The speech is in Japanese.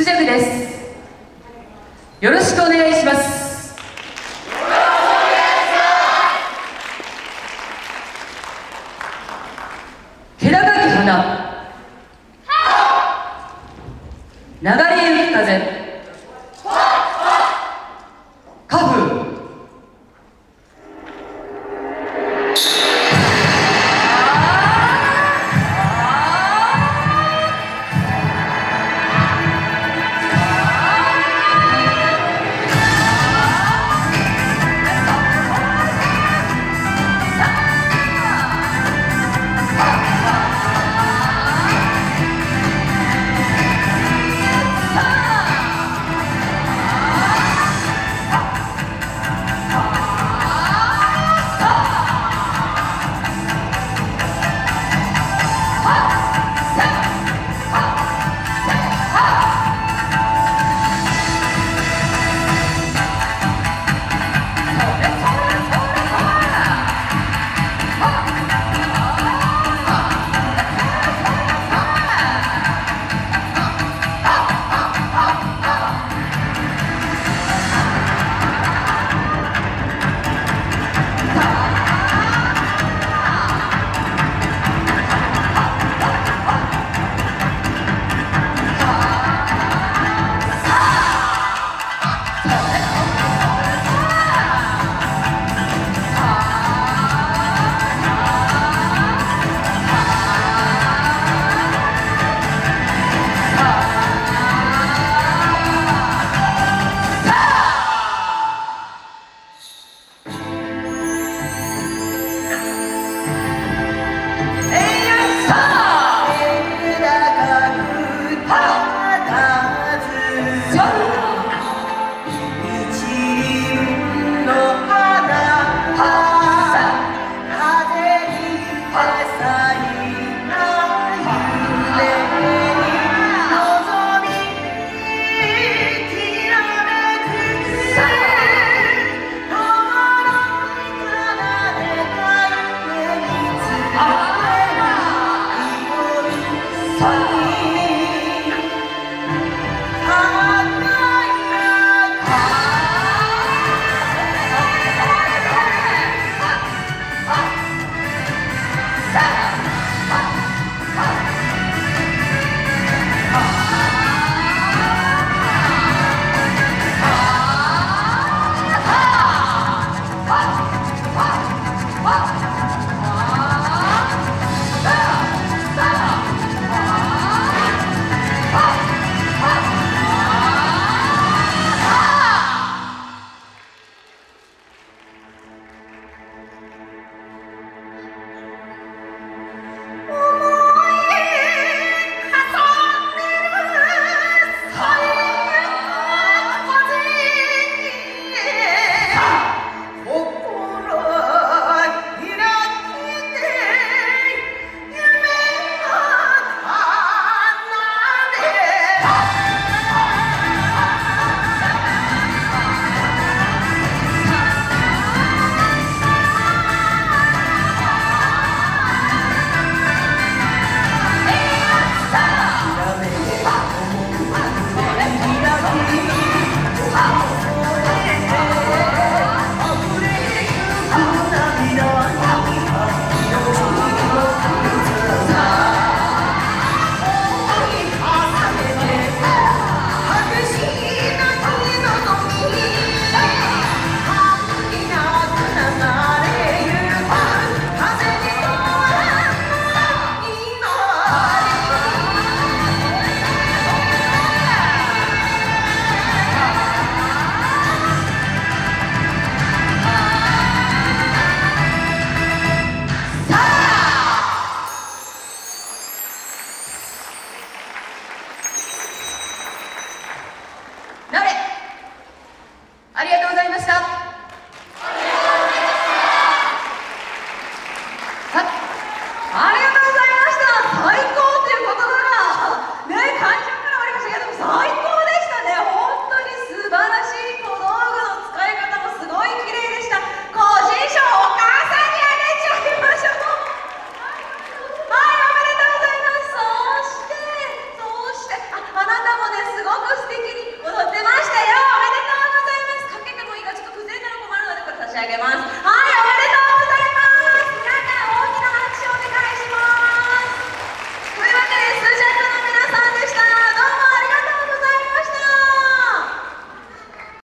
スジャクです。よろしくお願いします。気高き花、流れゆく風、